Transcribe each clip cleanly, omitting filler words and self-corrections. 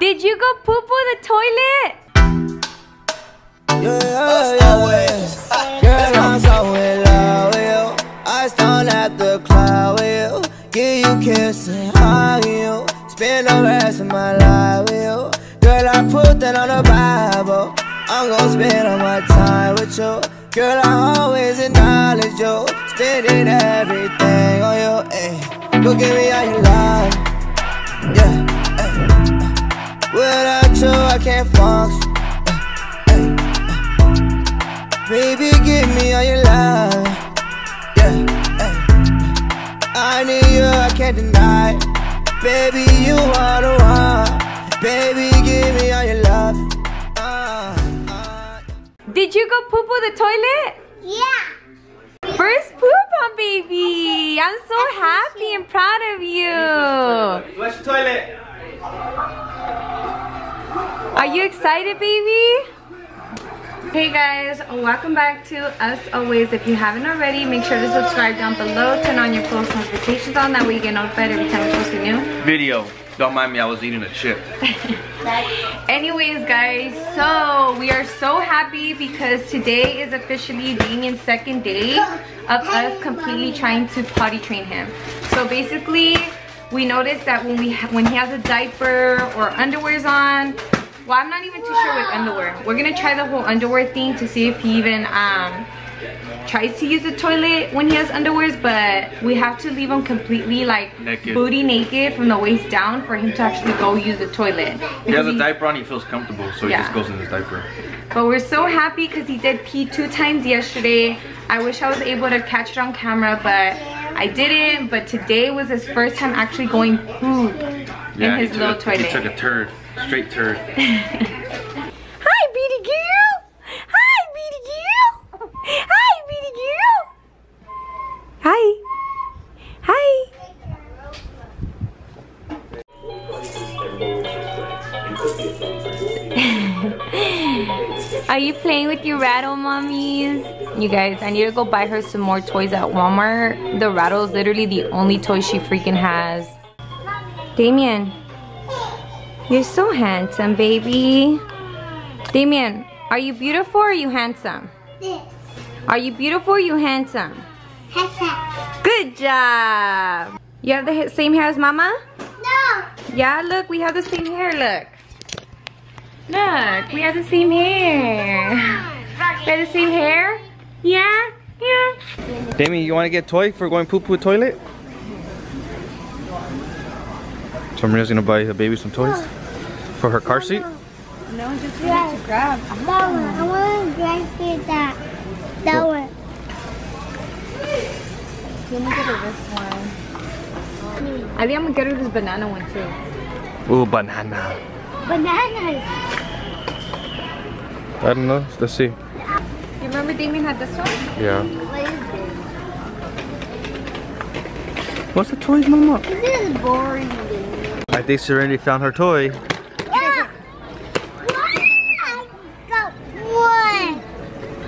Did you go poo-poo the toilet? I stand at the cloud with you. Give you kisses, high you. Spend the rest of my life with you. Girl, I put that on the Bible. I'm gonna spend all my time with you. Girl, I always acknowledge you. Spending everything on you. Ay. Look at me, how you love. Yeah. Ay. Without you, I can't function. Ay. Ay. Baby, give me all your love. Yeah. Ay. I need you, I can't deny it. Baby, you are the one. Baby, give me all your love. Did you go poo-poo the toilet? Yeah. First poo-poo, baby. I'm so happy and proud of you. Where's the toilet? Are you excited, baby? Hey guys, welcome back to Us Always. If you haven't already, make sure to subscribe down below. Turn on your post notifications on. That way you get notified every time we post a new video. Don't mind me, I was eating a chip. Anyways guys, so we are so happy because today is officially Damian's second day of us completely trying to potty train him. So basically, we noticed that when he has a diaper or underwear's on, well, I'm not even too sure with underwear. We're gonna try the whole underwear thing to see if he even tries to use the toilet when he has underwears, but we have to leave him completely like naked. Booty naked from the waist down for him to actually go use the toilet. He has a diaper on, he feels comfortable, so yeah. He just goes in his diaper. But we're so happy because he did pee 2 times yesterday. I wish I was able to catch it on camera, but I didn't. But today was his first time actually going poop in his little toilet. He took a turd, straight turd. Hi, Beauty Girl! Hi, Beauty Girl! Hi, baby girl. Hi. Hi. Are you playing with your rattle, mommies? You guys, I need to go buy her some more toys at Walmart. The rattle is literally the only toy she freaking has. Damian, you're so handsome, baby. Damian, are you beautiful or are you handsome? Are you beautiful or you handsome? Handsome. Good job. You have the same hair as Mama? No. Yeah, look, we have the same hair, look. Look, we have the same hair. We have the same hair? Yeah, yeah. Damian, you want to get a toy for going poo-poo toilet? Somebody's going to buy the baby some toys for her car seat? No, just need to grab. Mama, I want to grab that. That one. Let me get her this one. I think I'm gonna get her this banana one too. Ooh, banana. Bananas. I don't know. Let's see. You remember Damian had this one? Yeah. What is this? What's the toys, Mama? This is boring. I think Serenity found her toy.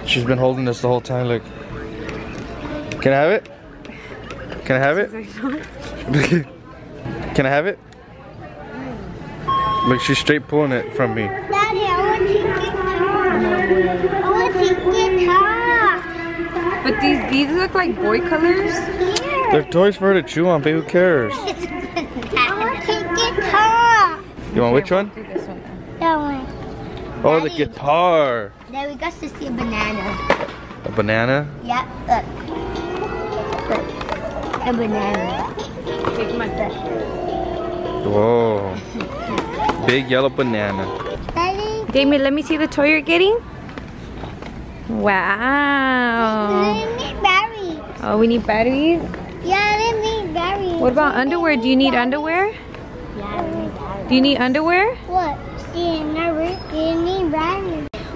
She's been holding this the whole time, look. Can I have it? Can I have it? Can I have it? Look, she's straight pulling it from me. Daddy, I want to get her. I want to get her. But these look like boy colors. They're toys for her to chew on, baby, who cares? I want to get her. You want which one? That one. Oh, Daddy. The guitar. There we got to see a banana. A banana? Yeah, look. A banana. Take my breath. Whoa. Big yellow banana. Daddy. Damian, let me see the toy you're getting. Wow. We need batteries. Oh, we need batteries? Yeah, we need batteries. What about underwear? Do you need underwear? Yeah, we need batteries. Do you need underwear? What?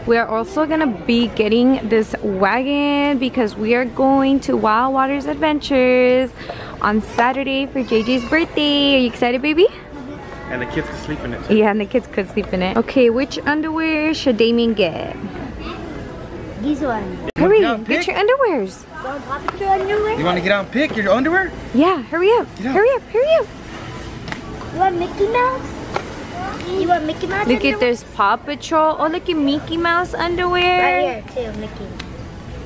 We are also gonna be getting this wagon because we are going to Wild Waters Adventures on Saturday for JJ's birthday. Are you excited, baby? And the kids could sleep in it too. Yeah, and the kids could sleep in it. Okay, which underwear should Damian get? These ones. Hurry, get your underwears. You wanna get out and pick your underwear? Yeah, hurry up. Hurry up, hurry up. You want Mickey Mouse? You want Mickey Mouse underwear? Look at, there's Paw Patrol. Oh, look at Mickey Mouse underwear. Right here, too, Mickey.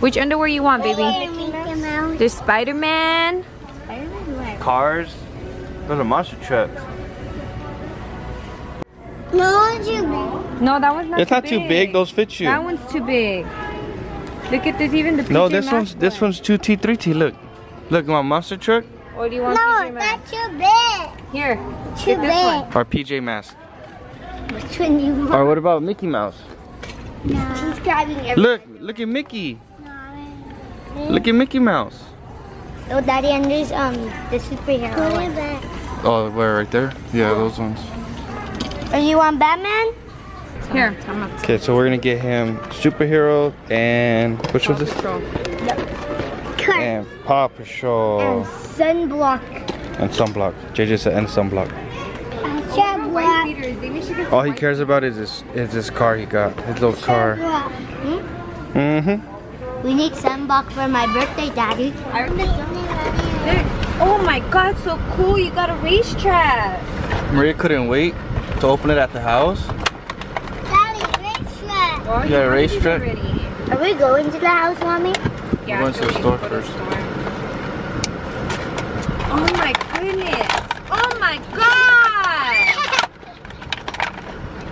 Which underwear you want, baby? Mickey Mouse. There's Spider-Man. Spider-Man. Cars. Those are monster trucks. No, too big. No, that one's not. It's not too big. Those fit you. That one's too big. Look at this, even the. No, this one's 2T, 3T. Look, look, my monster truck. Or do you want PJ Masks? No, that's too big. Here, too big. Or PJ Masks. Which one you want? Or what about Mickey Mouse? No. She's grabbing everything. Look, look at Mickey. No, look at Mickey Mouse. Oh, Daddy, and there's the superhero. Oh, where right there? Yeah, those ones. Are you on Batman? Here. Okay, so we're gonna get him superhero and which was this? And Paw Patrol. And sunblock. And sunblock. JJ said and sunblock. Sunblock. All he cares about is this car he got. His little car. Mm-hmm. We need sunblock for my birthday, Daddy. Oh my God, so cool! You got a racetrack. Maria couldn't wait to open it at the house. Daddy, racetrack! Well, you got a racetrack? Are we going to the house, Mommy? Yeah, we're going to the store first. Oh my goodness! Oh my God!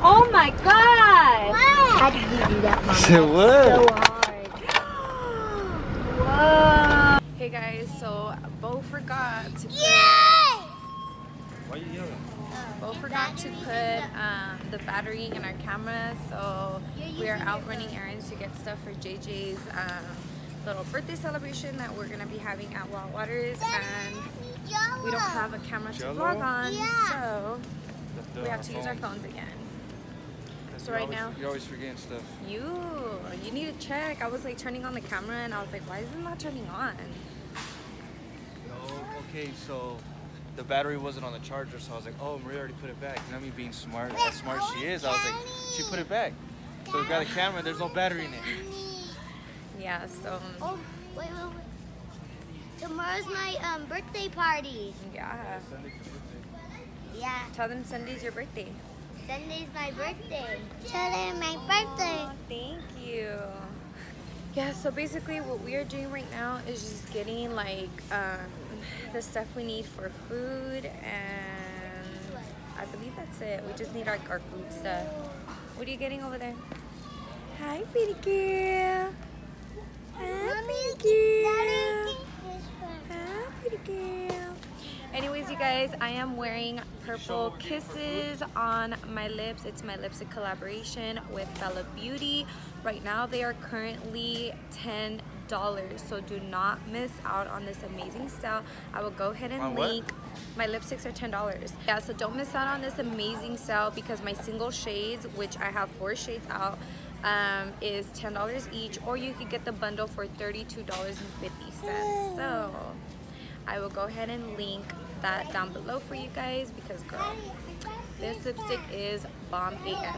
Oh my God! What? How did you do that, Mommy? It was so hard. Whoa! Hey guys, so Bo forgot to put. Yay! Why are you yelling? Bo forgot to put the battery in our camera, so we are out running errands to get stuff for JJ's little birthday celebration that we're going to be having at Wild Waters, and we don't have a camera to vlog on, so we have to use our phones again. So right now... You're always forgetting stuff. You need to check. I was like turning on the camera and I was like, why is it not turning on? Okay, so... The battery wasn't on the charger, so I was like, oh, Maria already put it back. You know me being smart, how smart she is, I was like, she put it back. So we got a camera, there's no battery in it. Yeah, so... Oh, wait, wait, wait. Tomorrow's my birthday party. Yeah. Yeah. Tell them Sunday's your birthday. Sunday's my birthday. Tell them my birthday. Oh, thank you. Yeah, so basically what we are doing right now is just getting like the stuff we need for food, and I believe that's it. We just need like our food stuff. What are you getting over there? Hi, pretty girl. Hi, pretty girl. Hi, pretty girl. Anyways, you guys, I am wearing Purple Kisses on my lips. It's my lipstick collaboration with Bella Beauty. Right now they are currently $10, so do not miss out on this amazing sale. I will go ahead and link. My lipsticks are $10. Yeah, so don't miss out on this amazing sale because my single shades, which I have 4 shades out, is $10 each, or you could get the bundle for $32.50. So I will go ahead and link that down below for you guys because, girl, this lipstick is bomb AF.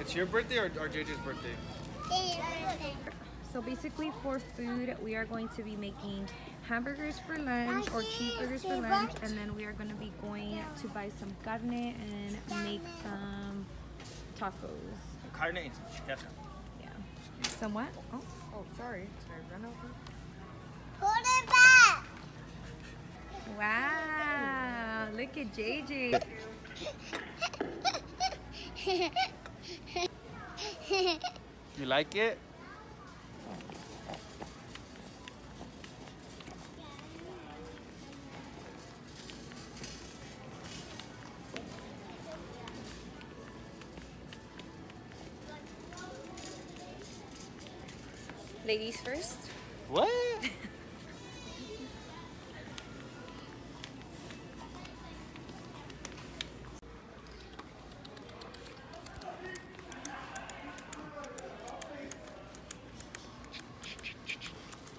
It's your birthday or JJ's birthday? So basically for food, we are going to be making hamburgers for lunch or cheeseburgers for lunch, and then we are going to be going to buy some carne and make some tacos. Carne and chicken. Some what? Oh, oh, sorry. Did I run over? Put it back! Wow, look at JJ. You like it? Ladies first. What?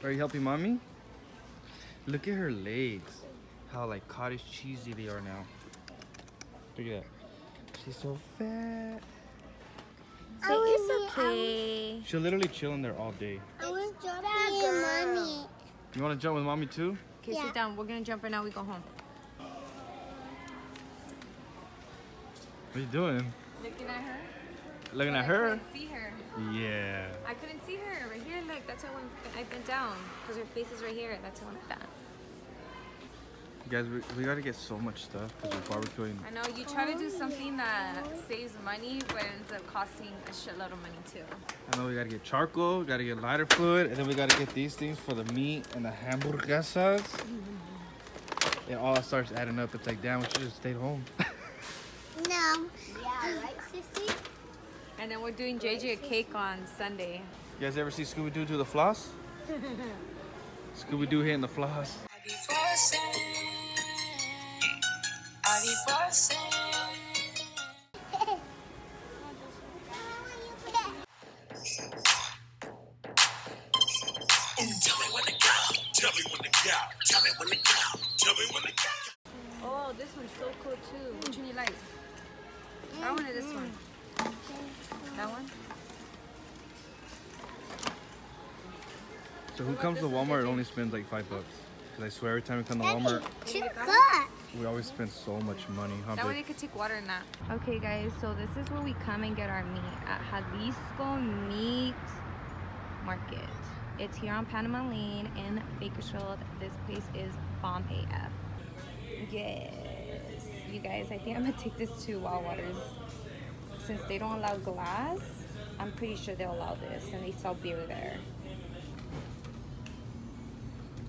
Are you helping Mommy? Look at her legs. How like cottage cheesy they are now. Look at that. She's so fat. So it's okay. She'll literally chill in there all day. I want to jump with Mommy. You want to jump with Mommy too? Okay, yeah. Sit down. We're gonna jump right now. We go home. What are you doing? Looking at her. Looking at her? I couldn't see her. Yeah. I couldn't see her. Right here, look. That's how I bent down. Because her face is right here. That's how I went down. Guys, we gotta get so much stuff because we're barbecuing. I know, you try to do something that saves money, but ends up costing a shitload of money too. I know, we gotta get charcoal, we gotta get lighter fluid, and then we gotta get these things for the meat and the hamburguesas. It all starts adding up. It's like, damn, we should have stayed home. No. Yeah, right, sissy? And then we're doing JJ a cake on Sunday. You guys ever see Scooby Doo do the floss? Scooby Doo hitting the floss. Oh, this one's so cool too. Which one you like? I wanted this one. That one? So who comes to Walmart and only spends like $5? Because I swear every time we come to Walmart, we always spend so much money. Huh, that way they could take water in that. Okay, guys, so this is where we come and get our meat at Jalisco Meat Market. It's here on Panama Lane in Bakersfield. This place is bomb AF. Yes. You guys, I think I'm going to take this to Wild Waters. Since they don't allow glass, I'm pretty sure they'll allow this. And they sell beer there.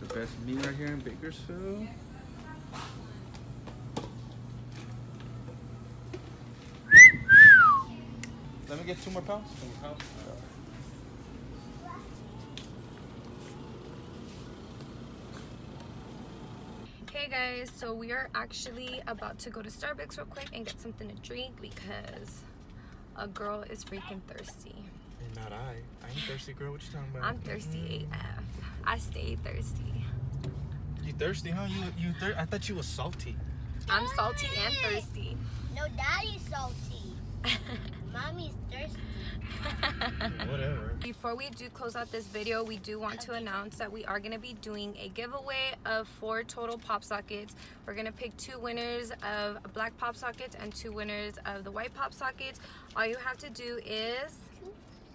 The best meat right here in Bakersfield. Let me get 2 more pounds. 2 more pounds. Hey guys, so we are actually about to go to Starbucks real quick and get something to drink because a girl is freaking thirsty. Not I. I'm thirsty, girl. What you talking about? I'm thirsty AF. I stay thirsty. You thirsty, huh? I thought you was salty. I'm salty and thirsty. No, daddy's salty. Mommy's thirsty. Whatever. Before we do close out this video, we do want to announce that we are going to be doing a giveaway of 4 total pop sockets. We're going to pick 2 winners of black pop sockets and 2 winners of the white pop sockets. All you have to do is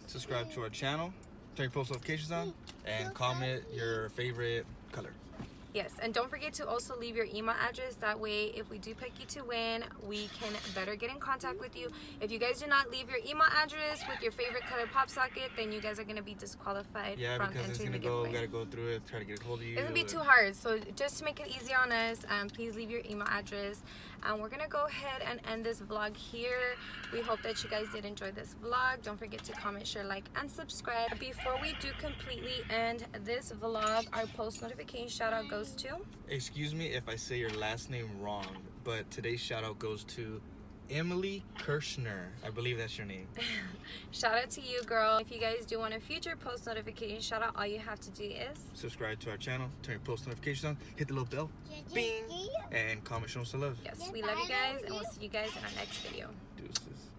subscribe to our channel, turn your post notifications on, and comment your favorite color. Yes, and don't forget to also leave your email address. That way, if we do pick you to win, we can better get in contact with you. If you guys do not leave your email address with your favorite color pop socket, then you guys are going to be disqualified from entering the giveaway. Yeah, because we got to go through it, try to get a hold of you. It's going to be too hard. So just to make it easy on us, please leave your email address. And we're going to go ahead and end this vlog here. We hope that you guys did enjoy this vlog. Don't forget to comment, share, like, and subscribe. Before we do completely end this vlog, our post notification shout out goes to, excuse me if I say your last name wrong, but today's shout out goes to Emily Kirshner. I believe that's your name. Shout out to you, girl. If you guys do want a future post notification shout out, all you have to do is subscribe to our channel, turn your post notifications on, hit the little bell, bing, and comment, show us some love. Yes, we love you guys, and we'll see you guys in our next video. Deuces.